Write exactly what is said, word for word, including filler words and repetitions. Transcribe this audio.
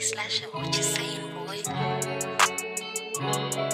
Slasha, what you saying, boy?